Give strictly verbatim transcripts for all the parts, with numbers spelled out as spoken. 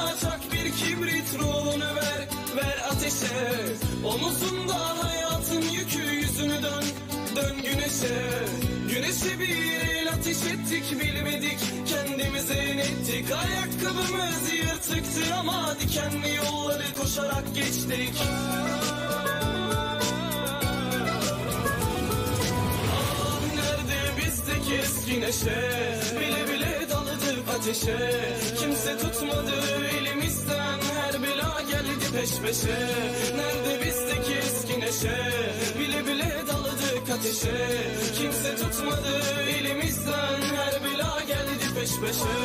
Omuzuna tak bir kibrit rolunu ver, ver ateşe. Omuzunda hayatın yükü, yüzünü dön, dön güneşe. Güneşe bir el ateş ettik, bilmedik kendimize inettik. Ayakkabımız yırtıktı ama dikenli yolları koşarak geçtik. Ah nerede bizdeki eski neşe, bile bile daladık ateşe. Kimse tutmadı elimizden, her bela geldi peş peşe. Nerede bizdeki eski neşe, bile bile daladık ateşe. Kimse tutmadı elimizden, her bela geldi peş peşe.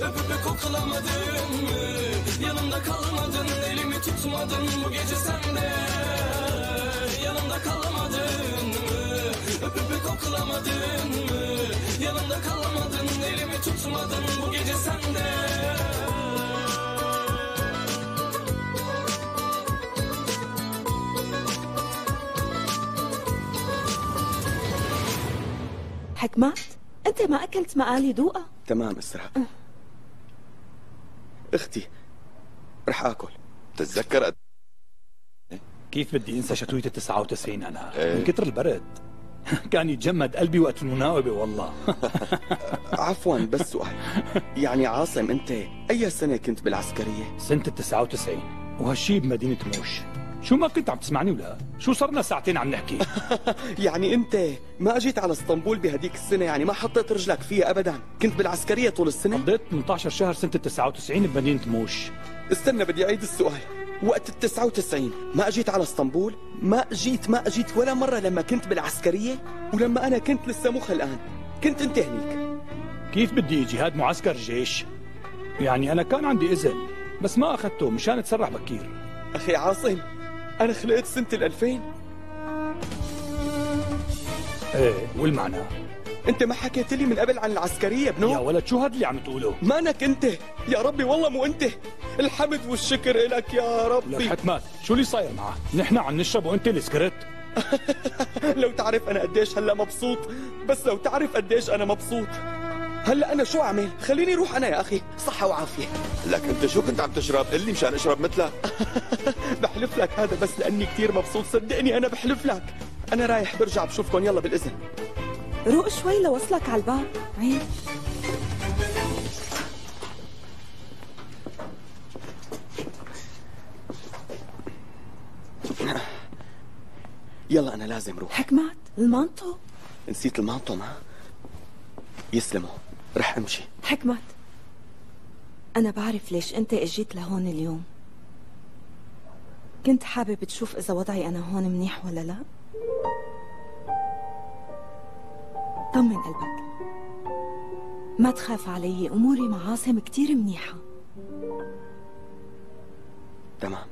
Öpüp de kokulamadın mı? Yanımda kalmadın, elimi tutmadın bu gece sen de. Yanımda kalmadın mı? Öpüp de kokulamadın mı? Yanımda kalmadın, elimi tutmadın bu gece sen de. حكمت؟ أنت ما أكلت مقالي دوقة؟ تمام استرها اختي، رح اكل. تتذكر كيف بدي انسى شتويه تسعة وتسعين انا من كتر البرد كان يتجمد قلبي وقت المناوبه والله. عفوا بس سؤال، يعني عاصم انت اي سنه كنت بالعسكريه؟ سنه تسعة وتسعين وهالشي بمدينه موش. شو ما كنت عم تسمعني ولا شو؟ صرنا ساعتين عم نحكي. يعني انت ما اجيت على اسطنبول بهديك السنه، يعني ما حطيت رجلك فيها ابدا، كنت بالعسكريه طول السنه؟ قضيت ثمانية عشر شهر سنه تسعة وتسعين بمدينه موش. استنى بدي اعيد السؤال، وقت ال تسعة وتسعين ما اجيت على اسطنبول؟ ما اجيت ما اجيت ولا مره لما كنت بالعسكريه، ولما انا كنت لسه مخ الان كنت انت هنيك. كيف بدي اجي؟ هاد معسكر جيش، يعني انا كان عندي اذن بس ما اخذته مشان اتسرع بكير. اخي عاصم، أنا خلقت سنة الألفين. إيه والمعنى؟ أنت ما حكيت لي من قبل عن العسكرية بنو؟ يا ولد شو هاد اللي عم تقوله؟ مانك أنت، يا ربي والله مو أنت، الحمد والشكر إلك يا ربي. لك حكمات، شو اللي صاير معك؟ نحن عم نشرب وأنت اللي سكرت؟ لو تعرف أنا قديش هلا مبسوط، بس لو تعرف قديش أنا مبسوط. هلا أنا شو أعمل؟ خليني روح أنا يا أخي، صحة وعافية. لك أنت شو كنت عم تشرب؟ قل لي مشان أشرب مثلك. بحلف لك هذا بس لأني كثير مبسوط، صدقني أنا بحلف لك. أنا رايح برجع بشوفكم، يلا بالإذن. روق شوي لوصلك على الباب، عين. يلا أنا لازم روح. حكمت المانطو؟ نسيت المانطو ما؟ يسلموا، رح أمشي. حكمت، أنا بعرف ليش أنت إجيت لهون اليوم. كنت حابب تشوف إذا وضعي أنا هون منيح ولا لا. طمن قلبك، ما تخاف علي، أموري مع عاصم كتير منيحة. تمام.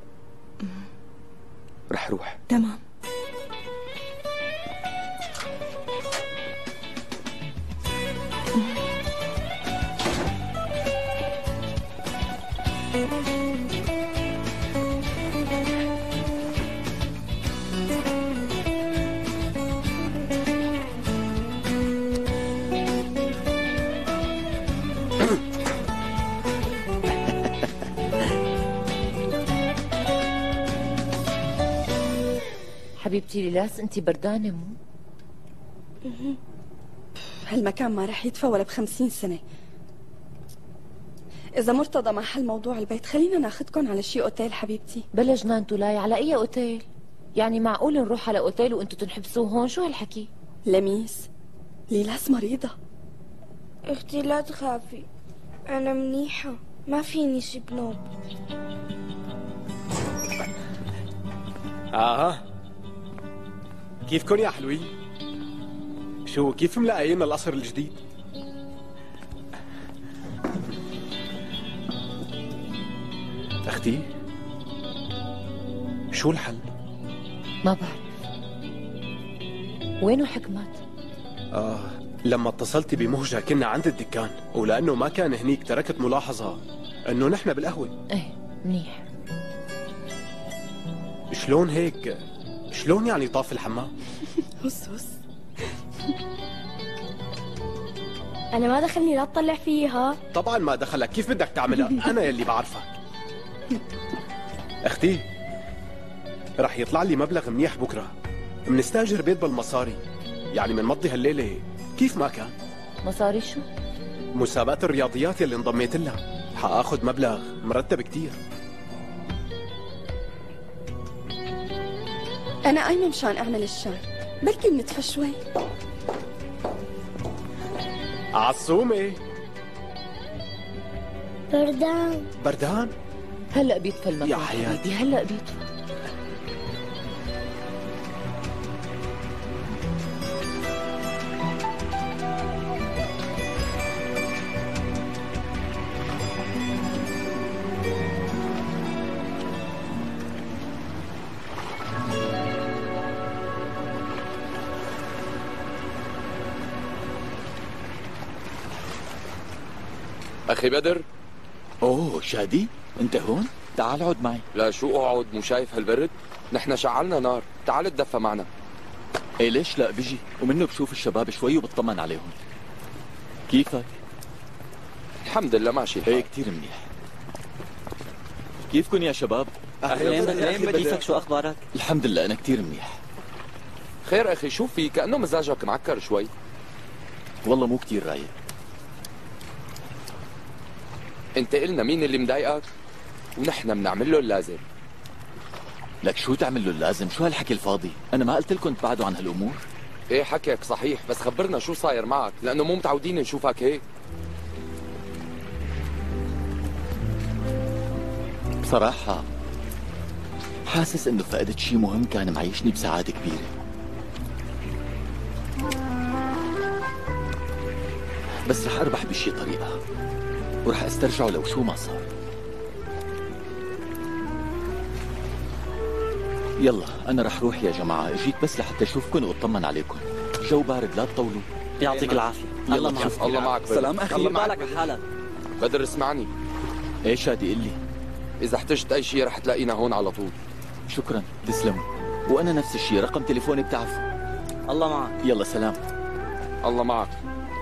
رح روح. تمام. حبيبتي ليلاس، انتي بردانة مو؟ هالمكان ما رح يدفى ولا بخمسين سنة. إذا مرتضى ما حل موضوع البيت، خلينا ناخذكم على شي أوتيل حبيبتي. بلا جنان تولاي، على أي أوتيل؟ يعني معقول نروح على أوتيل وأنتوا تنحبسوا هون؟ شو هالحكي؟ لميس، ليلاس مريضة. أختي لا تخافي، أنا منيحة، ما فيني شي بنوب. آه كيفكن يا حلوين؟ شو كيف ملاقيين القصر الجديد؟ أختي شو الحل؟ ما بعرف. وينه حكمت؟ آه لما اتصلت بمهجة كنا عند الدكان، ولأنه ما كان هنيك تركت ملاحظة إنه نحن بالقهوة. إيه منيح. شلون هيك؟ شلون يعني طاف الحمام؟ هص هص أنا ما دخلني، لا تطلع فيها. طبعاً ما دخلك، كيف بدك تعملها؟ أنا يلي بعرفك. أختي، رح يطلع لي مبلغ منيح بكرة، منستأجر بيت بالمصاري، يعني منمضي هالليلة كيف ما كان. مصاري شو؟ مسابقة الرياضيات يلي انضميت لها، حآخذ مبلغ مرتب كتير. أنا قايمة مشان أعمل الشعر، بركي بنتفى شوي. عصومة بردان بردان هلا بيطفى المطر يا حياتي، هلا بيطفى. أخي بدر. أوه شادي، أنت هون؟ تعال اقعد معي. لا شو أقعد، مو شايف هالبرد؟ نحن شعلنا نار، تعال اتدفى معنا. إيه ليش لا، بيجي ومنه بشوف الشباب شوي وبطمن عليهم. كيفك؟ الحمد لله ماشي الحال. إيه كثير منيح. كيفكن يا شباب؟ أهلين بدر. كيفك، شو أخبارك؟ الحمد لله أنا كثير منيح. خير أخي، شو في؟ كأنه مزاجك معكر شوي. والله مو كثير رايق. انت قلنا مين اللي مضايقك؟ ونحن بنعمل له اللازم. لك شو تعمل له اللازم؟ شو هالحكي الفاضي؟ انا ما قلت لكم تبعدوا عن هالامور؟ ايه حكيك صحيح، بس خبرنا شو صاير معك، لانه مو متعودين نشوفك هيك. بصراحة حاسس انه فقدت شيء مهم كان معيشني بسعادة كبيرة. بس رح اربح بشي طريقة، ورح استرجعه لو شو ما صار. يلا انا رح روح يا جماعه، اجيت بس لحتى اشوفكم واطمن عليكم. الجو بارد لا تطولوا. يعطيك العافيه، الله معك. الله معك بدر. سلام اخي، الله معك بحالك. بدر اسمعني. ايه شادي قلي، اذا احتجت اي شيء رح تلاقينا هون على طول. شكرا تسلموا، وانا نفس الشيء، رقم تليفوني بتعرفه. الله معك، يلا سلام. الله معك.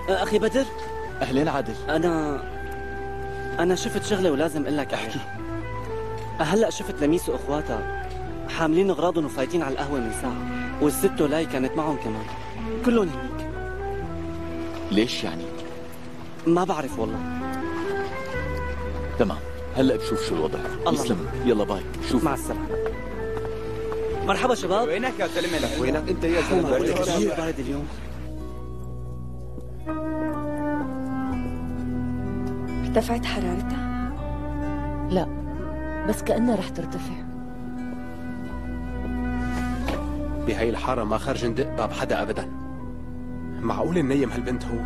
اخي بدر. اهلين عادل. انا أنا شفت شغلة ولازم أقول لك. أحكي. هلأ شفت لميس وإخواتها حاملين أغراضهم وفايتين على القهوة من ساعة، والست تولاي كانت معهم كمان، كلهم هنيك. ليش يعني؟ ما بعرف والله. تمام، هلأ بشوف شو الوضع. يسلموا، يلا باي، شوف. مع السلامة. مرحبا شباب. وينك يا زلمة؟ وينك أنت يا زلمة؟ كثير بارد اليوم. ارتفعت حرارتها؟ لا، بس كأنها رح ترتفع. بهاي الحارة ما خرج ندق باب حدا أبدا. معقول ننيم هالبنت هو؟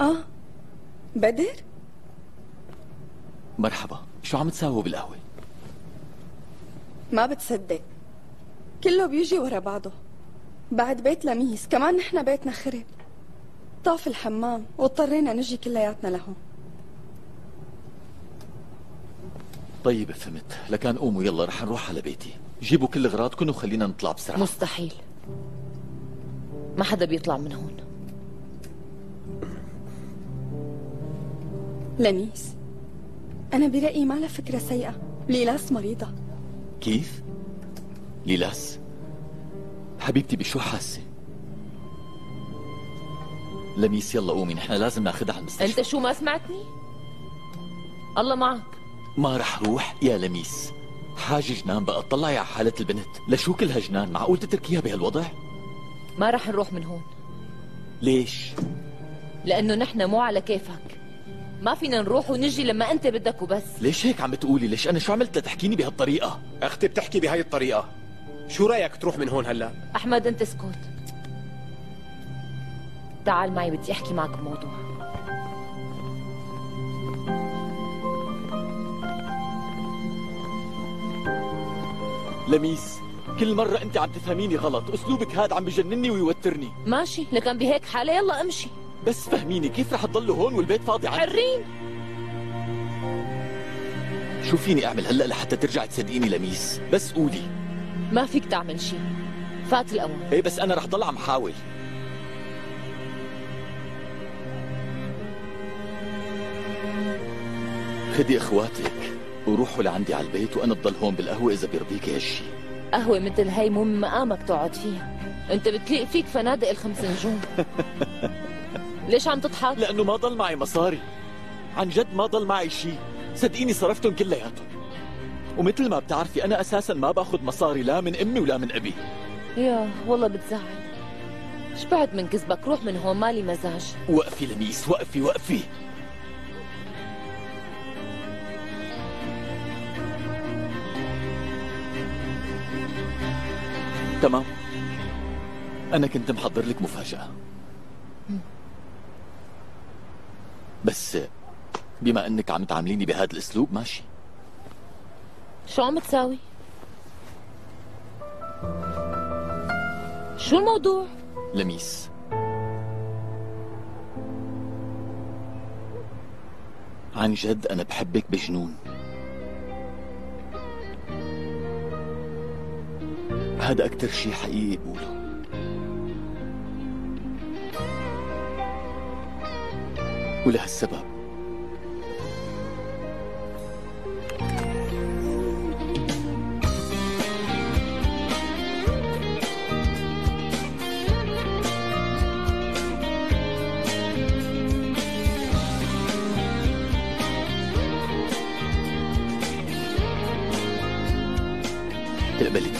آه بدر؟ مرحبا، شو عم تساوي بالقهوة؟ ما بتصدق، كله بيجي ورا بعضه. بعد بيت لميس كمان نحن بيتنا خرب، طاف الحمام واضطرينا نجي كلياتنا لهون. طيب فهمت، لكان قوموا يلا رح نروح على بيتي. جيبوا كل اغراضكم وخلينا نطلع بسرعة. مستحيل، ما حدا بيطلع من هون. لميس أنا برأيي ما لها فكرة سيئة، ليلاس مريضة. كيف؟ ليلاس حبيبتي بشو حاسه؟ لميس يلا قومي، نحن لازم ناخذها على المستشفى. انت شو ما سمعتني؟ الله معك. ما رح روح يا لميس، حاجه جنان بقى، اطلعي على حاله البنت. لشو كل هالجنان؟ معقول تتركيها بهالوضع؟ ما رح نروح من هون. ليش؟ لانه نحن مو على كيفك، ما فينا نروح ونجي لما انت بدك وبس. ليش هيك عم بتقولي؟ ليش؟ انا شو عملت لتحكيني بهالطريقه؟ اختي بتحكي بهاي الطريقه، شو رايك تروح من هون هلا؟ احمد انت اسكت، تعال معي بدي احكي معك بموضوع. لميس كل مره انت عم تفهميني غلط، اسلوبك هذا عم بجنني ويوترني. ماشي، لكن بهيك حاله يلا امشي. بس فهميني كيف رح تضلوا هون والبيت فاضي عنك؟ حرين. شو فيني اعمل هلا لحتى ترجعي تصدقيني لميس؟ بس قولي. ما فيك تعمل شيء، فات الاوان. ايه بس انا رح ضل عم حاول. خدي اخواتك وروحوا لعندي على البيت وانا بضل هون بالقهوه اذا بيرضيكي هالشيء. قهوه مثل هي مو من مقامك تقعد فيها، انت بتليق فيك فنادق الخمس نجوم. ليش عم تضحك؟ لانه ما ضل معي مصاري، عن جد ما ضل معي شيء، صدقيني صرفتهم كلياتهم. ومثل ما بتعرفي انا اساسا ما باخذ مصاري لا من امي ولا من ابي. يا والله بتزعل، شبعت من كذبك، روح من هون مالي مزاج. وقفي لميس، وقفي وقفي. تمام، أنا كنت محضر لك مفاجأة، بس بما أنك عم تعامليني بهذا الأسلوب ماشي. شو عم تساوي؟ شو الموضوع؟ لميس، عن جد أنا بحبك بجنون. هذا أكتر شيء حقيقي بقوله. ولهالسبب تقبلي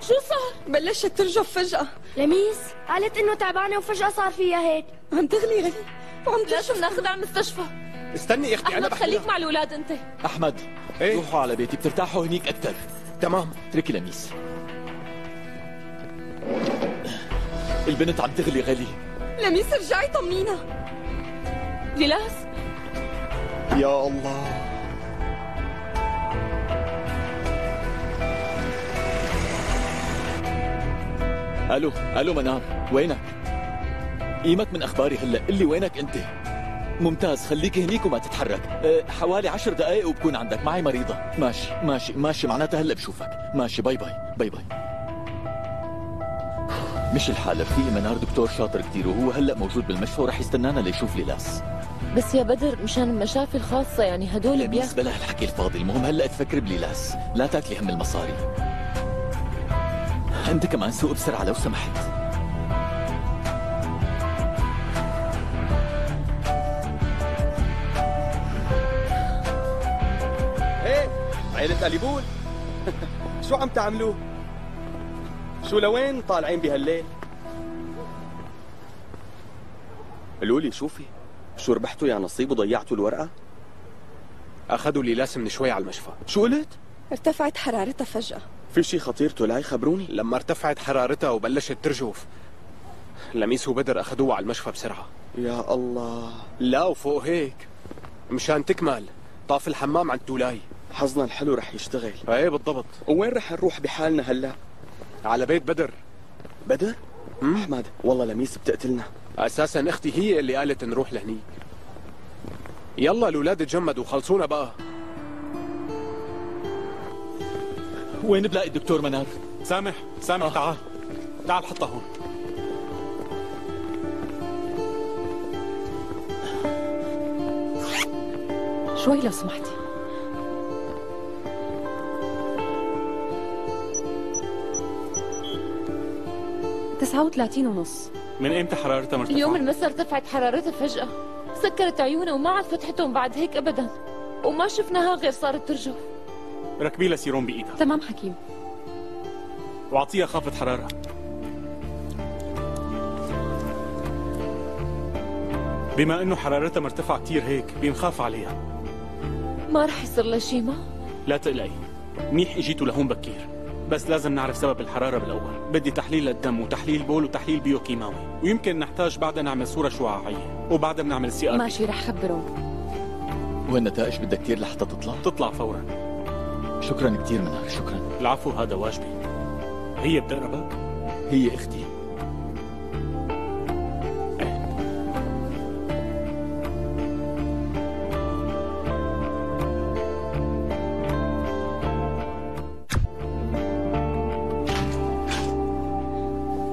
شو صار؟ بلشت ترجف فجأة. لميس قالت انه تعبانه وفجأة صار فيها هيك. عم تغلي هي وعم ترجف. لازم ناخذها على المستشفى. استني اختي انا بحكي. خليك مع الاولاد انت. احمد ايه؟ روحوا على بيتي بترتاحوا هنيك اكثر. تمام، اتركي لميس. البنت عم تغلي غلي. لميس ارجعي طمنينا. ليلاس يا الله. الو الو منار، وينك؟ قيمك من اخباري هلا، قل لي وينك انت؟ ممتاز، خليكي هنيك وما تتحرك. أه حوالي عشر دقائق وبكون عندك، معي مريضة. ماشي ماشي ماشي، معناتها هلا بشوفك. ماشي، باي باي باي باي. مش الحال رفيقي منار دكتور شاطر كثير وهو هلا موجود بالمشفى ورح يستنانا ليشوف ليلاس. بس يا بدر مشان المشافي الخاصة يعني هدول بياخذوا. لميس بلا هالحكي الفاضي، المهم هلا تفكر بليلاس، لا تاكلي هم المصاري. انت كمان سوق بسرعة لو سمحت. عيلة قليبول شو عم تعملوا؟ شو لوين طالعين بهالليل؟ قالوا لي شوفي شو ربحتوا يا نصيب وضيعتوا الورقة؟ أخذوا ليلاس من شوي على المشفى. شو قلت؟ ارتفعت حرارتها فجأة. في شي خطير تولاي؟ خبروني. لما ارتفعت حرارتها وبلشت ترجف لميس وبدر أخذوها على المشفى بسرعة. يا الله. لا وفوق هيك مشان تكمل طاف الحمام عند تولاي. حظنا الحلو رح يشتغل. ايه بالضبط. وين رح نروح بحالنا هلا؟ على بيت بدر. بدر؟ مم؟ احمد والله لميس بتقتلنا. اساسا اختي هي اللي قالت نروح لهنيك. يلا الاولاد اتجمدوا خلصونا بقى. وين بلاقي الدكتور منار؟ سامح سامح آه. تعال تعال حطها هون. شوي لو سمحتي. تسعة وثلاثين ونص. من امتى حرارتها مرتفعة؟ اليوم المساء ارتفعت حرارتها فجأة، سكرت عيونها وما عاد فتحتهم بعد هيك أبدا، وما شفناها غير صارت ترجف. ركبي لها سيروم بإيدها. تمام حكيم. وأعطيها خافض حرارة. بما انه حرارتها مرتفعه كتير هيك بنخاف عليها. ما رح يصير لها شيء ما؟ لا تقلقي، منيح اجيتوا لهون بكير، بس لازم نعرف سبب الحراره بالاول. بدي تحليل للدم وتحليل بول وتحليل بيوكيماوي، ويمكن نحتاج بعدها نعمل صوره شعاعيه، وبعدها بنعمل سي ار. ماشي، رح خبرهم. والنتائج بدها كتير لحتى تطلع؟ تطلع فورا. شكرا كتير منار، شكرا. العفو، هذا واجبي. هي بتقربك؟ هي اختي.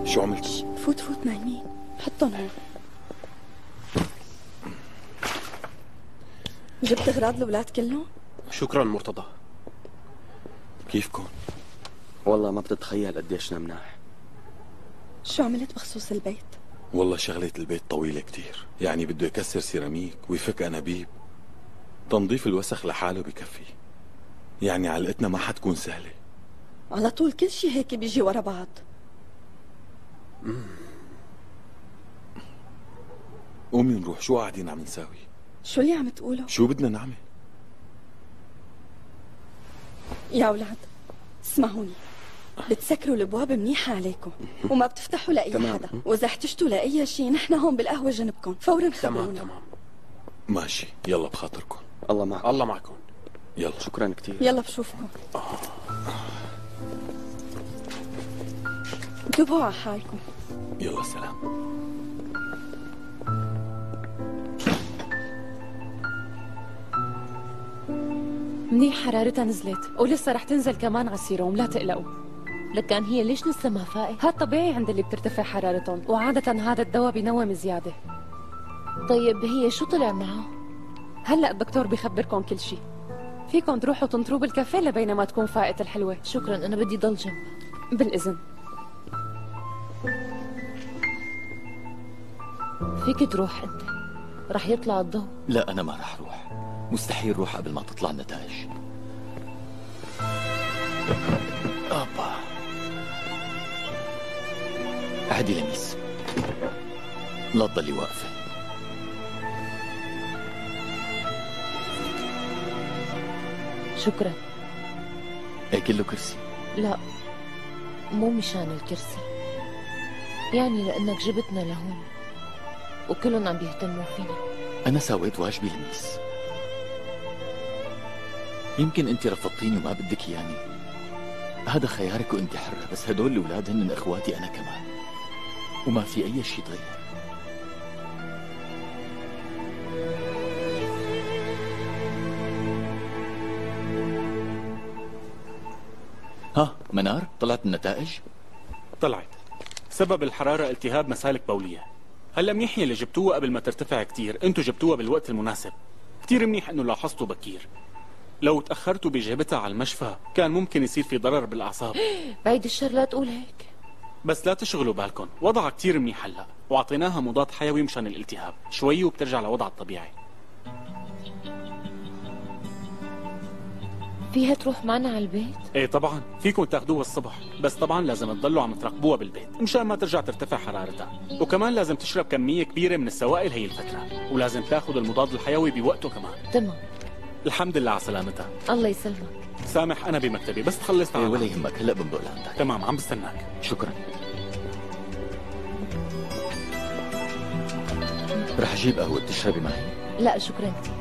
شو عملتي؟ فوت فوت نايمين، حطهم هون. جبت اغراض الولاد كلهم؟ شكرا مرتضى. كيفكم؟ والله ما بتتخيل قديش مناح. شو عملت بخصوص البيت؟ والله شغلة البيت طويلة كتير، يعني بده يكسر سيراميك ويفك انابيب. تنظيف الوسخ لحاله بكفي. يعني علقتنا ما حتكون سهلة. على طول كل شيء هيك بيجي ورا بعض. امم قومي نروح، شو قاعدين عم نساوي؟ شو اللي عم تقوله؟ شو بدنا نعمل؟ يا أولاد اسمعوني، بتسكروا الابواب منيحة عليكم وما بتفتحوا لأي حدا، وإذا احتجتوا لأي شيء نحن هون بالقهوة جنبكم، فورا خبرونا. تمام تمام ماشي، يلا بخاطركم. الله معكم. الله معكم، يلا. شكرا كثير، يلا بشوفكم. انتبهوا على حالكم، يلا سلام. منيح حرارتها نزلت ولسه رح تنزل كمان على السيروم، لا تقلقوا. لكان هي ليش لسه ما فاقت؟ هاد طبيعي عند اللي بترتفع حرارتهم، وعادة هذا الدواء بينوم زيادة. طيب هي شو طلع معها؟ هلا الدكتور بخبركم كل شيء. فيكم تروحوا تنطروا بالكافيه لبينما تكون فاقت الحلوة. شكرا، أنا بدي ضل جنبها. بالإذن. فيك تروح أنت، رح يطلع الضوء. لا أنا ما رح روح، مستحيل روح قبل ما تطلع النتائج. أبا اعدي لميس، لا تضلي واقفة. شكرا. أكله كرسي؟ لا، مو مشان الكرسي، يعني لأنك جبتنا لهون وكلهم عم بيهتموا فينا. أنا سويت واجبي لميس، يمكن انت رفضتيني وما بدك اياني، هذا خيارك وانت حره، بس هدول الاولاد هن اخواتي انا كمان، وما في اي شيء تغير. ها منار، طلعت النتائج؟ طلعت. سبب الحراره التهاب مسالك بوليه. هلا منيح يلي جبتوها قبل ما ترتفع كثير، انتم جبتوها بالوقت المناسب. كثير منيح انه لاحظتوا بكير، لو تأخرتوا بإجابتها على المشفى كان ممكن يصير في ضرر بالأعصاب. بعيد الشر لا تقول هيك، بس لا تشغلوا بالكم، وضعها كتير منيح هلا، وأعطيناها مضاد حيوي مشان الالتهاب، شوي وبترجع لوضعها الطبيعي. فيها تروح معنا على البيت؟ ايه طبعا، فيكم تاخدوها الصبح، بس طبعا لازم تضلوا عم تراقبوها بالبيت مشان ما ترجع ترتفع حرارتها، وكمان لازم تشرب كمية كبيرة من السوائل هي الفترة، ولازم تاخذ المضاد الحيوي بوقته كمان. تمام. الحمد لله على سلامتها. الله يسلمك. سامح انا بمكتبي، بس تخلص تعال. ولا يهمك، هلا بنضل عندك. تمام، عم بستناك. شكرا. رح اجيب قهوة تشربي معي؟ لا شكرا كثير.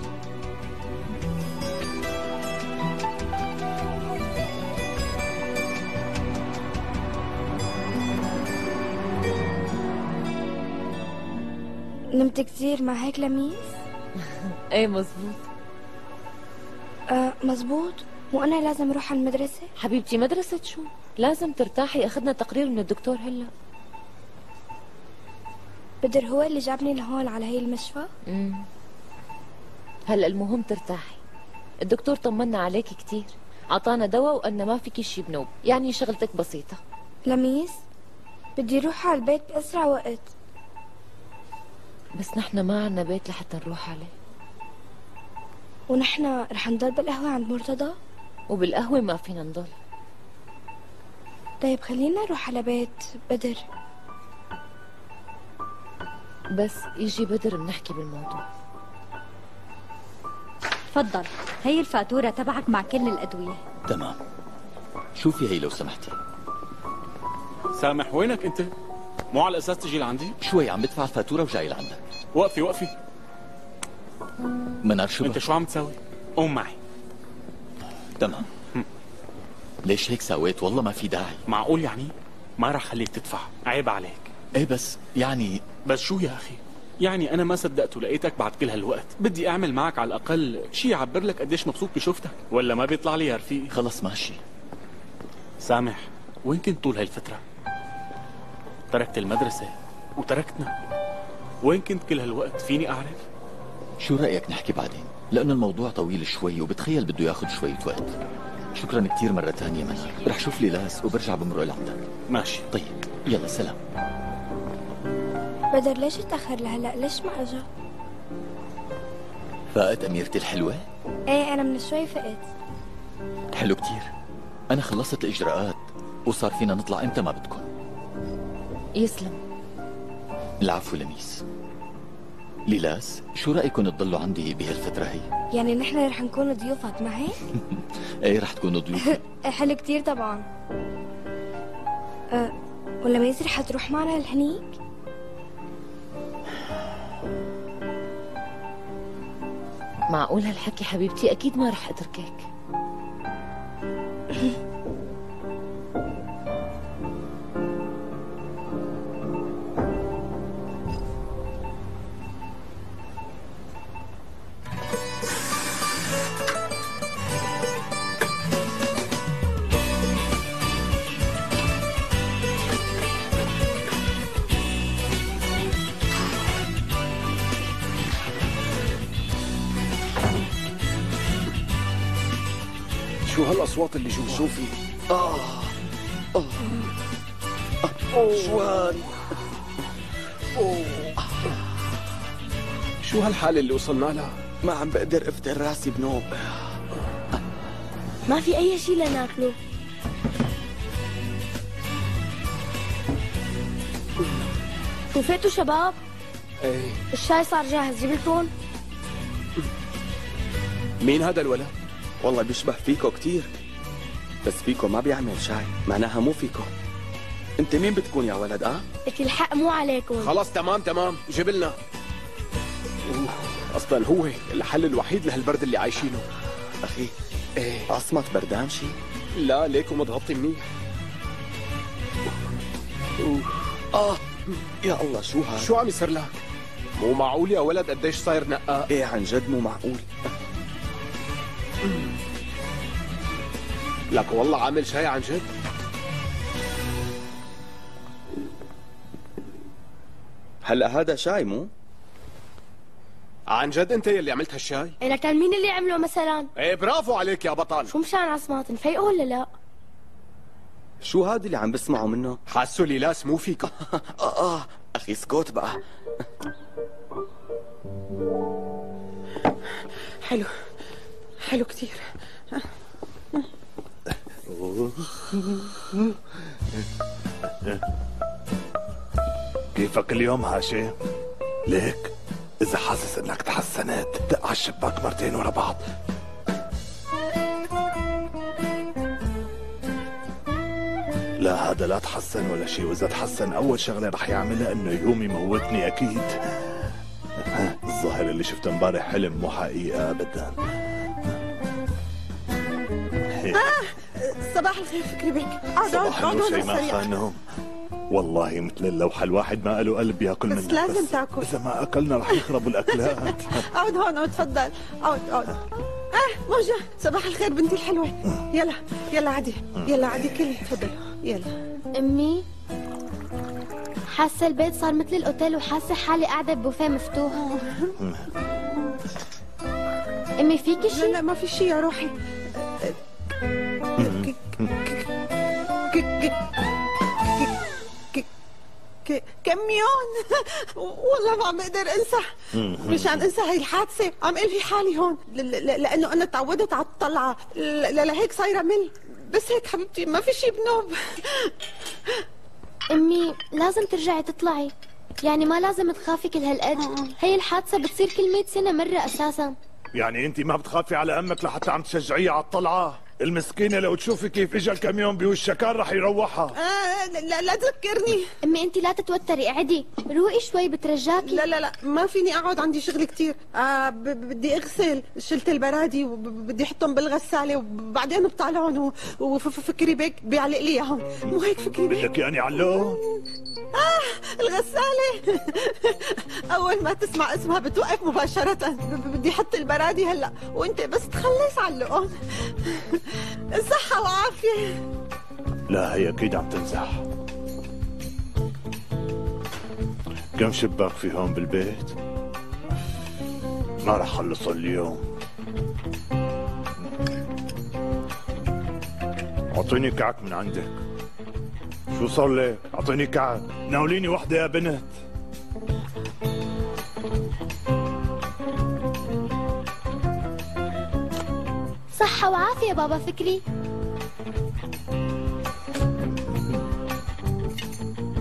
نمت كثير مع هيك لميس؟ ايه مزبوط. آه مزبوط. وأنا لازم أروح على المدرسة؟ حبيبتي مدرسة شو؟ لازم ترتاحي، أخذنا تقرير من الدكتور هلا. بدر هو اللي جابني لهون على هي المشفى؟ امم هلا المهم ترتاحي، الدكتور طمنا عليك كتير، أعطانا دواء وقالنا ما فيكي شي بنوب، يعني شغلتك بسيطة. لميس بدي أروح على البيت بأسرع وقت. بس نحن ما عنا بيت لحتى نروح عليه. ونحن رح نضل بالقهوة عند مرتضى؟ وبالقهوة ما فينا نضل. طيب خلينا نروح على بيت بدر. بس يجي بدر بنحكي بالموضوع. تفضل، هي الفاتورة تبعك مع كل الأدوية. تمام. شوفي هي لو سمحتي. سامح، وينك أنت؟ مو على أساس تجي لعندي؟ شوي، عم بدفع الفاتورة وجاي لعندك. وقفي وقفي. منار شو أنت شو عم تساوي؟ قوم معي. تمام. ليش هيك سويت؟ والله ما في داعي. معقول يعني؟ ما راح خليك تدفع، عيب عليك. ايه بس يعني بس شو يا اخي؟ يعني انا ما صدقت ولقيتك بعد كل هالوقت، بدي اعمل معك على الاقل شيء يعبر لك قديش مبسوط بشوفتك، ولا ما بيطلع لي يا رفيقي؟ خلص ماشي. سامح، وين كنت طول هالفترة؟ تركت المدرسة وتركتنا، وين كنت كل هالوقت؟ فيني اعرف؟ شو رأيك نحكي بعدين؟ لأنه الموضوع طويل شوي وبتخيل بده ياخذ شوية وقت. شكرا كثير مرة ثانية منار، رح شوف لي لاس وبرجع بمرق لعندك. ماشي. طيب يلا سلام. بدر ليش اتأخر لهلا؟ ليش ما اجا؟ فقت أميرتي الحلوة؟ ايه أنا من شوي فقت. حلو كثير. أنا خلصت الإجراءات وصار فينا نطلع إمتى ما بدكم. يسلم. العفو لميس. ليلاس، شو رأيكم تضلوا عندي بهالفترة هي؟ يعني نحن رح نكون ضيوفك ما هيك؟ ايه رح تكونوا ضيوفي. حلو كثير طبعا. أه ولا ميس رح تروح معنا لهنيك؟ معقول هالحكي حبيبتي؟ أكيد ما رح أتركك. شو هالاصوات اللي جوا؟ شوفي. اه اه شو هال شو هالحالة اللي وصلنا لها؟ ما عم بقدر افتر راسي بنوم. ما في اي شيء لناكله. وفاتوا شباب؟ ايه الشاي صار جاهز، جيب لكم. مين هذا الولد؟ والله بيشبه فيكو كتير، بس فيكو ما بيعمل شاي، معناها مو فيكو. انت مين بتكون يا ولد؟ اه؟ لك الحق مو عليكم. خلاص تمام تمام، جيب لنا. اصلا هو الحل الوحيد لهالبرد اللي عايشينه. اخي ايه؟ عصمة بردان شي؟ لا ليكو متغطي منيح. اه يا الله شو هاد؟ شو عم يصير لك؟ مو معقول يا ولد قديش صاير نقاء. ايه عن جد مو معقول. لك والله عامل شاي عن جد. هلا هذا شاي مو؟ عن جد انت يلي عملت هالشاي؟ إيه لكن مين اللي عمله مثلا؟ ايه برافو عليك يا بطل. شو مشان عصمات، نفيقه ولا لا؟ شو هاد اللي عم بسمعه منه؟ حاسه ليلاس مو فيك. اه اه اخي اسكت بقى. حلو حلو كثير. كيفك اليوم هاشم؟ ليك إذا حاسس إنك تحسنت دق على الشباك مرتين ورا بعض. لا هذا لا تحسن ولا شيء، وإذا تحسن أول شغلة رح يعملها إنه يقوم يموتني أكيد. الظاهر اللي شفته امبارح حلم مو حقيقة أبدا. صباح الخير فكري بك. صباح النور سريع خانهم. والله مثل اللوحة، الواحد ما له قلب ياكل منها، بس لازم تاكل. إذا ما أكلنا رح يخربوا الأكلات. اقعد هون اقعد تفضل اقعد اقعد. آه موجة، صباح الخير بنتي الحلوة. يلا يلا عادي يلا عادي كلي تفضل يلا. أمي حاسة البيت صار مثل الأوتيل، وحاسة حالي قاعدة ببوفيه مفتوح. أمي فيكي شيء؟ لا لا ما في شيء يا روحي. كميون والله ما عم بقدر انسى، مشان انسى هي الحادثه. عم قلبي حالي هون لانه انا تعودت على الطلعه، لهيك صايره مل. بس هيك حبيبتي ما في شيء بنوب. امي لازم ترجعي تطلعي. يعني ما لازم تخافي كل هالقد، هي الحادثة بتصير كل مئة سنة مرة أساساً. يعني أنت ما بتخافي على أمك لحتى عم تشجعيها على الطلعة؟ المسكينة لو تشوفي كيف إجا الكاميون بوشها كان رح يروحها. آه لا لا تذكرني. أمي أنت لا تتوتري، اقعدي، روقي شوي بترجاكي. لا لا لا ما فيني أقعد، عندي شغل كثير، آه بدي أغسل، شلت البرادي وبدي أحطهم بالغسالة وبعدين بطالعهم وفكري بيك بيعلق لي إياهم، مو هيك فكري بيك؟ بدك يعني علقهم؟ آه الغسالة أول ما تسمع اسمها بتوقف مباشرة، بدي أحط البرادي هلا وأنت بس تخلص علقهم. صحة وعافية. لا هي أكيد عم تمزح. كم شباك في هون بالبيت؟ ما رح خلصهم اليوم. أعطيني كعك من عندك. شو صار لك؟ أعطيني كعك، ناوليني وحدة يا بنت. صحة وعافية بابا فكري.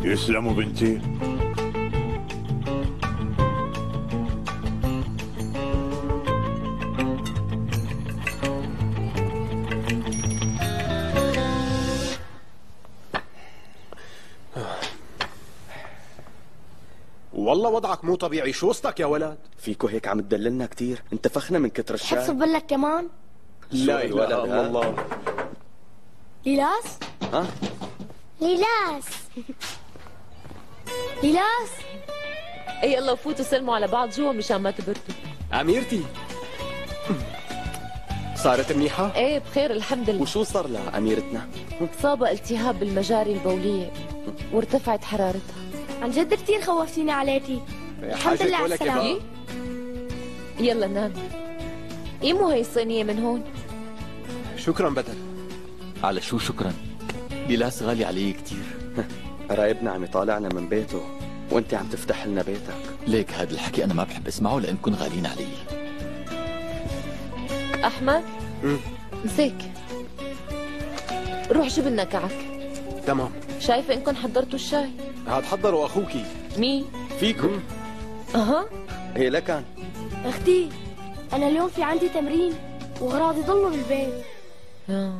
يسلموا بنتي. والله وضعك مو طبيعي، شو وسطك يا ولد؟ فيكو هيك عم تدللنا كثير، انت فخنا من كتر الشاي. حتصب لك كمان؟ لا يا ولد والله. ليلاس؟ ها؟ ليلاس ليلاس اي يلا وفوتوا سلموا على بعض جوا مشان ما تبرتوا. اميرتي صارت منيحة؟ ايه بخير الحمد لله. وشو صار لها اميرتنا؟ مصابة التهاب بالمجاري البولية وارتفعت حرارتها. عن جد كثير خوفتيني عليكي، الحمد لله على السلامة. يلا نام. ايه مو هي الصينية من هون؟ شكرا بدر. على شو شكرا؟ ليلاس غالي علي كثير. قرايبنا عم يطالعنا من بيته وانت عم تفتح لنا بيتك. ليك هذا الحكي انا ما بحب اسمعه لانكم غاليين علي. احمد مسك روح جيب لنا كعك. تمام. شايفه انكم حضرتوا الشاي؟ هاد حضروا اخوكي. مين؟ فيكم. اها هي لكان اختي. أنا اليوم في عندي تمرين وأغراضي ضلوا بالبيت. آه.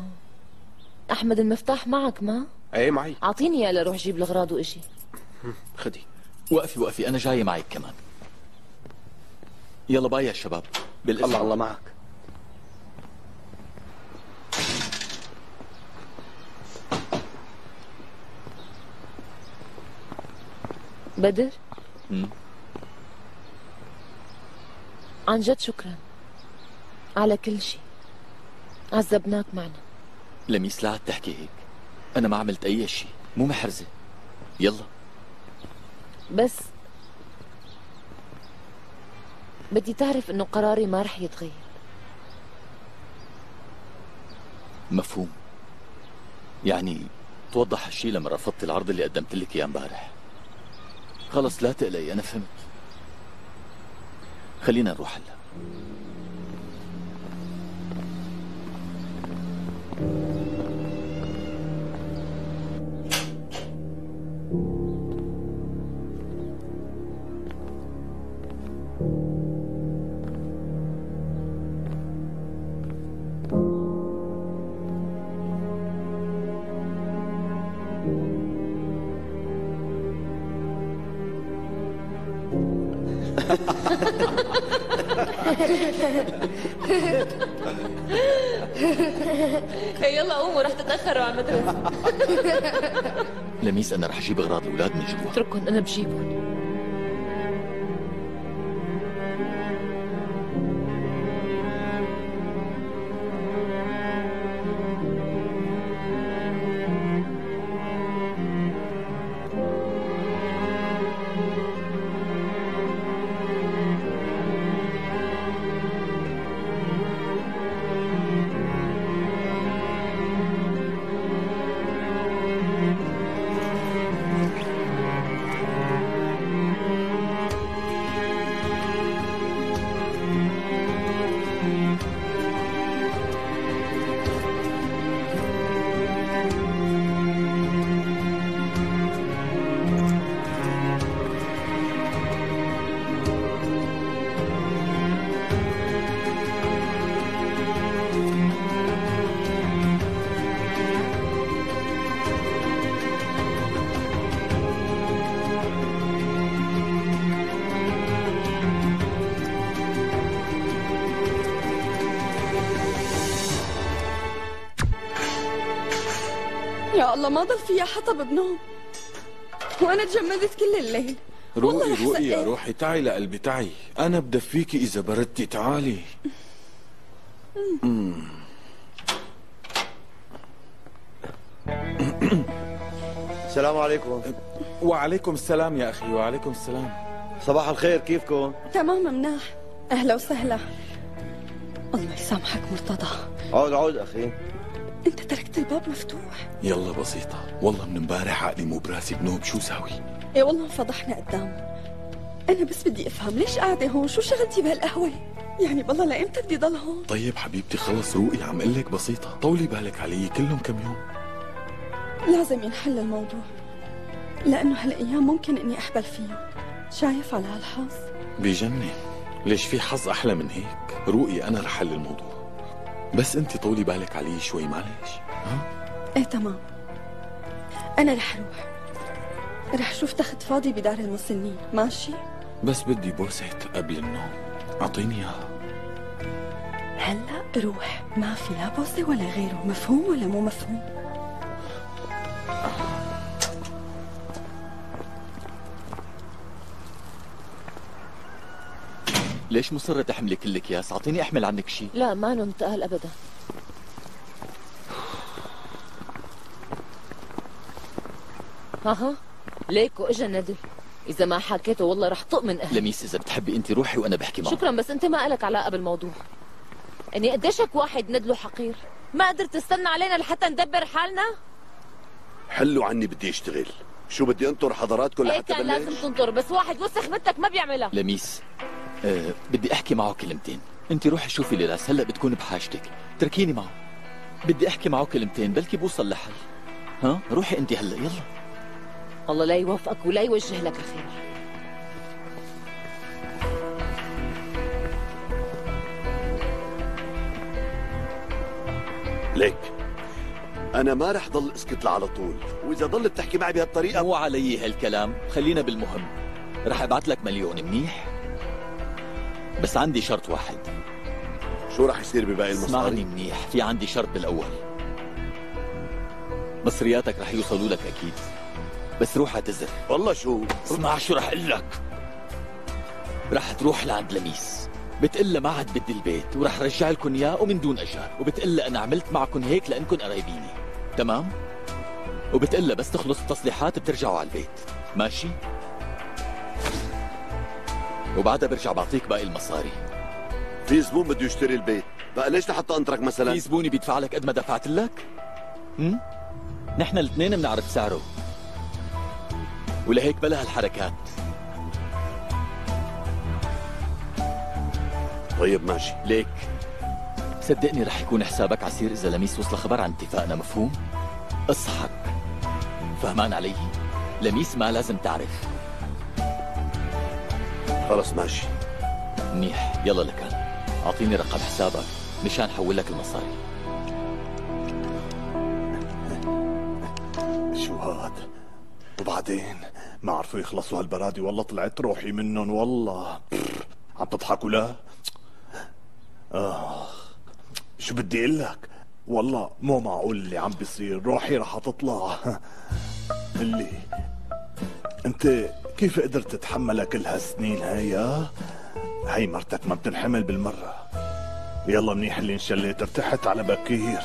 أحمد المفتاح معك ما؟ إيه معي. أعطيني يا لروح جيب الأغراض وإشي. خدي. وقفي وقفي أنا جاية معك كمان. يلا باي يا شباب. بالإذن. الله الله معك. بدر؟ امم عن جد شكرا على كل شيء، عذبناك معنا. لميس لا عاد تحكي هيك، أنا ما عملت أي شيء، مو محرزة. يلا بس بدي تعرف إنه قراري ما رح يتغير. مفهوم. يعني توضح هالشيء لما رفضت العرض اللي قدمت لك إياه امبارح. خلص لا تقلقي أنا فهمت. خلينا نروح هلا. يلا قوموا رح تتأخروا على المدرسة. لميس أنا رح أجيب أغراض الأولاد من جوا. اتركهم أنا بجيبهم. يا الله ما ضل فيها حطب بنوم، وانا تجمدت كل الليل. روقي روقي يا روحي، تعي لقلبي تعي، انا بدفيكي اذا بردتي، تعالي. امم السلام عليكم. وعليكم السلام يا اخي، وعليكم السلام. صباح الخير، كيفكم؟ تمام مناح، اهلا وسهلا. الله يسامحك مرتضى. عود عود اخي، انت تركت الباب مفتوح. يلا بسيطة، والله من امبارح عقلي مو براسي بنوم، شو ساوي؟ ايه والله انفضحنا قدام. انا بس بدي افهم ليش قاعدة هون؟ شو شغلتي بهالقهوة؟ يعني بالله لامتى بدي ضل هون؟ طيب حبيبتي خلص روقي، عم قلك بسيطة، طولي بالك علي كلهم كم يوم. لازم ينحل الموضوع، لأنه هالأيام ممكن إني أحبل فيهم. شايف على هالحظ؟ بجنن، ليش في حظ أحلى من هيك؟ روقي أنا رح حل الموضوع، بس أنت طولي بالك عليه شوي معلش. ها؟ إيه تمام. أنا رح أروح، رح شوف تخت فاضي بدار المسنين، ماشي؟ بس بدي بوسة قبل النوم، أعطيني إياها. هلا بروح، ما في لا بوسة ولا غيره، مفهوم ولا مو مفهوم؟ ليش مصرة تحملي كل اكياس؟ اعطيني احمل عنك شيء. لا ما ننتقل ابدا. هاها ليكو اجا ندل، اذا ما حكيته والله رح طق من اهلي. لميس اذا بتحبي انت روحي وانا بحكي معه. شكرا، بس انت ما لك علاقه بالموضوع. اني قديشك واحد ندله حقير، ما قدرت تستنى علينا لحتى ندبر حالنا؟ حلوا عني، بدي اشتغل. شو بدي انطر حضراتكم لحتى بلش؟ ايه كان لازم تنطر، بس واحد وسخ مثلك ما بيعملها. لميس أه بدي احكي معه كلمتين. انت روحي شوفي ليلاس، هلا بتكون بحاجتك، تركيني معه، بدي احكي معه كلمتين بلكي بوصل لحل. ها روحي انت هلا يلا. الله لا يوفقك ولا يوجه لك الخير. ليك أنا ما رح ضل اسكت على طول، وإذا ضلت تحكي معي بهالطريقة مو علي هالكلام، خلينا بالمهم. رح أبعت لك مليون منيح، بس عندي شرط واحد. شو رح يصير بباقي المصاري؟ اسمعني منيح، في عندي شرط بالأول. مصرياتك رح يوصلوا لك أكيد، بس روح اعتذر. والله شو؟ اسمع شو رح أقول لك. رح تروح لعند لميس، بتقلها ما عاد بدي البيت ورح رجع لكم اياه ومن دون اجار، وبتقلها انا عملت معكم هيك لانكم قرايبيني، تمام؟ وبتقلها بس تخلص التصليحات بترجعوا على البيت، ماشي؟ وبعدها برجع بعطيك باقي المصاري. في زبون بده يشتري البيت، بقى ليش لحتى انترك مثلا؟ في زبوني بيدفع لك قد ما دفعت لك؟ امم؟ نحن الاثنين بنعرف سعره، ولهيك بلا هالحركات. طيب ماشي. ليك صدقني رح يكون حسابك عسير اذا لميس وصل خبر عن اتفاقنا، مفهوم؟ اصحك فهمان علي؟ لميس ما لازم تعرف. خلص ماشي منيح، يلا لكان اعطيني رقم حسابك مشان حول لك المصاري. شو هاد؟ وبعدين ما عرفوا يخلصوا هالبرادي، والله طلعت روحي منهم. والله عم تضحكوا؟ لا آه شو بدي اقول لك، والله مو معقول اللي عم بيصير، روحي رح تطلع. اللي انت كيف قدرت تتحملها كل هالسنين هاي؟ ها هي مرتك ما بتنحمل بالمره. يلا منيح اللي انشليت، ارتحت على بكير،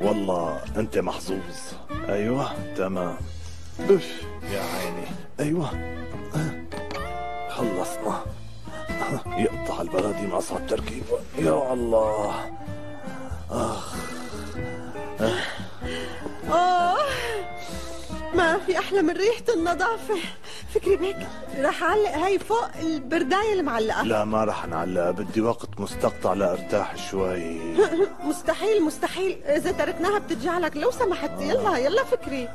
والله انت محظوظ. ايوه تمام، بف يا عيني. ايوه خلصنا، يقطع البلدي مع صعب تركيب. يا الله اخ آه. اوه ما في احلى من ريحه النظافه. فكري بك رح علق هاي فوق البردايه المعلقه. لا ما رح نعلقها، بدي وقت مستقطع لارتاح شوي. مستحيل مستحيل، اذا تركناها بتتجعلك لو سمحت. آه. يلا يلا فكري،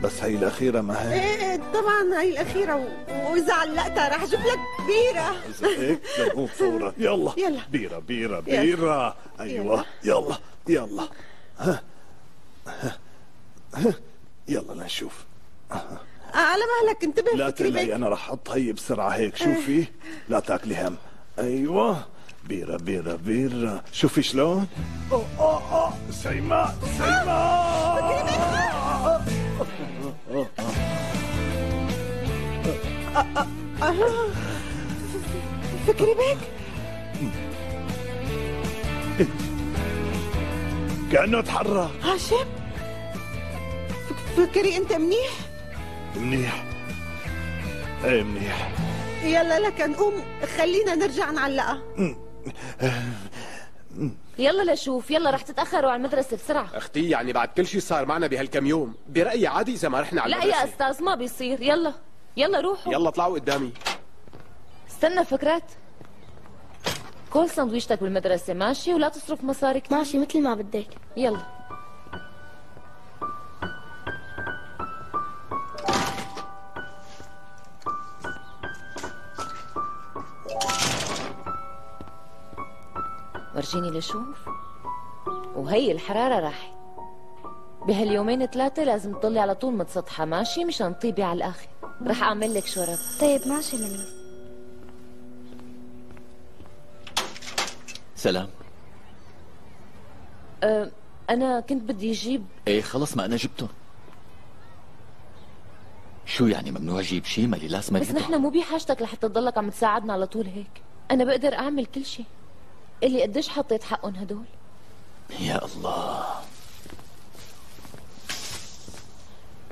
بس هي الأخيرة ما هي؟ ايه طبعا هي الأخيرة، و... وإذا علقتها رح أجيب لك بيرة. إذا هيك لنقوم فورا، يلا يلا بيرة بيرة بيرة. أيوه يلا يلا ها ها ها يلا لنشوف. على مهلك انتبه. لا تقلقي أنا رح أحط هي بسرعة هيك، شوفي لا تاكلي هم. أيوه بيرة بيرة بيرة، شوفي شلون؟ أوه أوه أوه سيماء سيماء. فكري بك؟ كأنه تحرك. هاشم فكري أنت منيح؟ منيح إيه منيح. يلا لكن قوم خلينا نرجع نعلقها. يلا لشوف، يلا رح تتأخروا على المدرسة بسرعة. أختي يعني بعد كل شيء صار معنا بهالكم يوم، برأيي عادي إذا ما رحنا على المدرسة. لا يا أستاذ ما بيصير، يلا يلا روحوا. يلا اطلعوا قدامي. استنى فكرات، كل سندويشتك بالمدرسة ماشي ولا تصرف مصاري كتير. ماشي مثل ما بدك. يلا. ورجيني لشوف. وهي الحرارة راحت. بهاليومين ثلاثة لازم تضلي على طول متسطحة ماشي مشان تطيبي على الآخر. رح أعمل لك شرب. طيب ماشي لميس. سلام. أه أنا كنت بدي أجيب. إيه خلص ما أنا جبته. شو يعني ممنوع أجيب شيء ما ليلاس ما جبته؟ بس نحن مو بحاجتك لحتى تضلك عم تساعدنا على طول هيك، أنا بقدر أعمل كل شيء. اللي قديش حطيت حقهم هدول؟ يا الله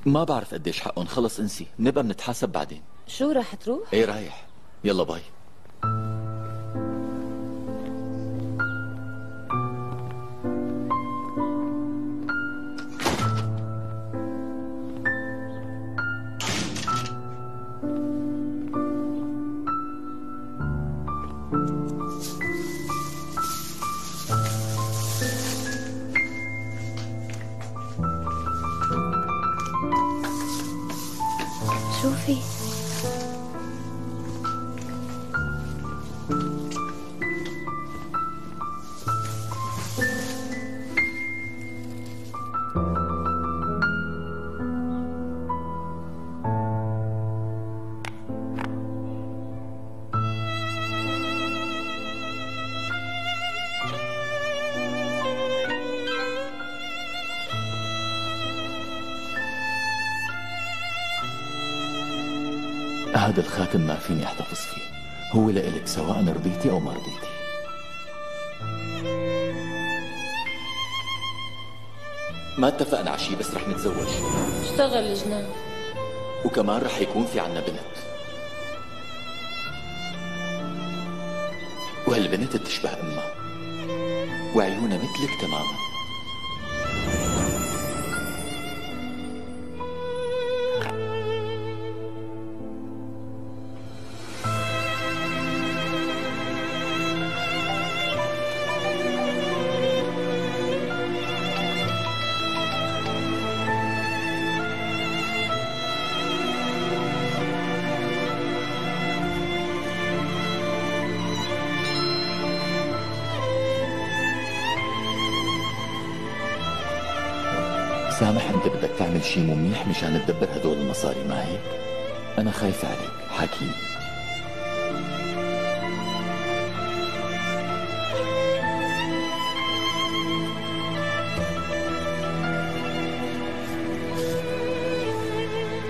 ما بعرف قديش حقهم، خلص انسي، نبقى بنتحاسب بعدين. شو راح تروح؟ إيه رايح، يلا باي. شوفي هذا الخاتم ما فيني احتفظ فيه، هو لإلك سواء رضيتي أو ما رضيتي. ما اتفقنا على شيء بس رح نتزوج. اشتغل الجنان. وكمان رح يكون في عنا بنت. وهالبنت بتشبه أمها. وعيونها مثلك تماما. سامح انت بدك تعمل شيء منيح مشان تدبر هدول المصاري ما هيك؟ انا خايفة عليك حكيم.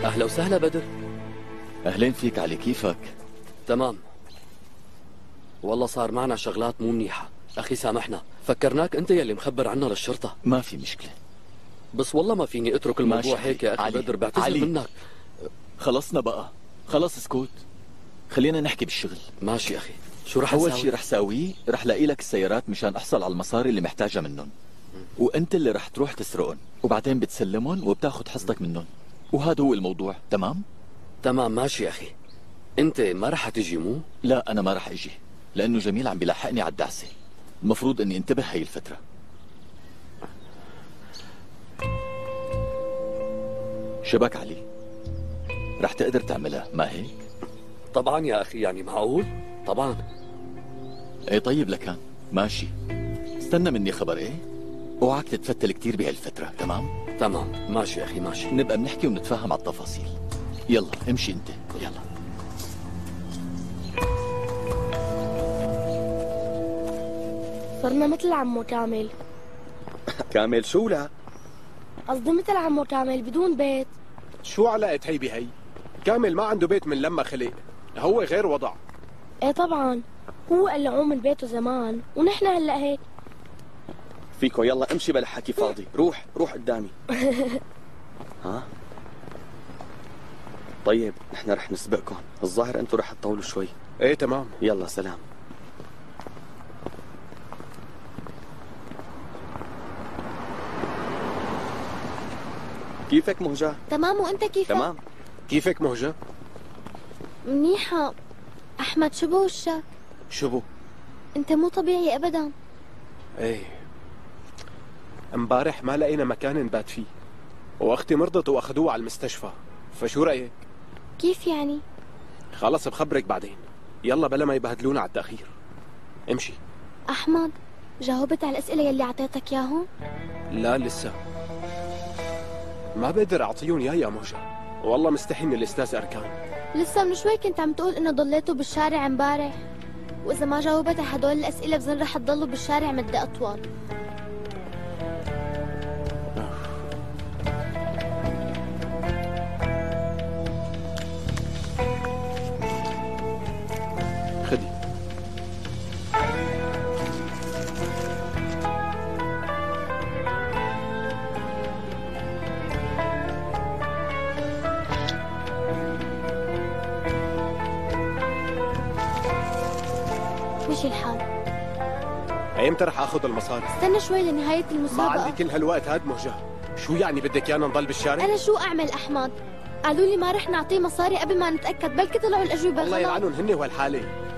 اهلا وسهلا بدر. اهلين فيك، علي كيفك؟ تمام. والله صار معنا شغلات مو منيحة، اخي سامحنا، فكرناك انت يلي مخبر عنا للشرطة. ما في مشكلة بس والله ما فيني اترك الموضوع هيك يا اخي بدر، بعتذر منك. خلصنا بقى، خلص اسكت، خلينا نحكي بالشغل. ماشي اخي، شو رح اسوي؟ اول شيء رح ساويه رح لاقي لك السيارات مشان احصل على المصاري اللي محتاجها منهم، وانت اللي رح تروح تسرقهم وبعدين بتسلمهم وبتاخذ حصتك منهم، وهذا هو الموضوع. تمام تمام ماشي اخي. انت ما رح تجي مو؟ لا انا ما رح اجي لانه جميل عم بيلاحقني على الدعسه، المفروض اني انتبه هي الفتره. شبك علي، رح تقدر تعملها ما هيك؟ طبعا يا اخي، يعني معقول؟ طبعا. ايه طيب لكان ماشي، استنى مني خبر. ايه اوعك تتفتل كثير بهالفتره. تمام تمام ماشي اخي ماشي، نبقى بنحكي ونتفاهم على التفاصيل. يلا امشي انت، يلا. صرنا مثل عمو كامل. كامل شو؟ لا قصدي مثل عمو كامل بدون بيت. شو علاقة هي بهي؟ كامل ما عنده بيت من لما خلق، هو غير وضع. ايه طبعا، هو قلعوه من بيته زمان ونحن هلا هيك. فيكو يلا امشي بلا حكي فاضي، روح روح قدامي. ها؟ طيب نحن رح نسبقكم، الظاهر انتم رح تطولوا شوي. ايه تمام، يلا سلام. كيفك مهجة؟ تمام وانت كيفك؟ تمام. كيفك مهجة؟ منيحة. أحمد شبه وشك؟ شبه؟ أنت مو طبيعي أبدا. إيه امبارح ما لقينا مكان نبات فيه، وأختي مرضت وأخذوها على المستشفى، فشو رأيك؟ كيف يعني؟ خلص بخبرك بعدين، يلا بلا ما يبهدلونا على التأخير. امشي. أحمد جاوبت على الأسئلة يلي أعطيتك ياهم؟ لا لسه، ما بقدر أعطيهم يا يا موجة، والله مستحي من الأستاذ أركان. لسه من شوي كنت عم تقول انه ضليتوا بالشارع امبارح، واذا ما جاوبت على هدول الاسئله بظن رح تضلوا بالشارع مده اطول. خدي. ايمتى رح اخذ المصاري؟ استنى شوي لنهاية المسابقة. ما عندي كل هالوقت هاد مهجة، شو يعني بدك يانا نضل بالشارع؟ أنا شو أعمل أحمد؟ قالوا لي ما رح نعطيه مصاري قبل ما نتأكد، بلكي طلعوا الأجوبة. الله يلعنهم هن وهالحالة.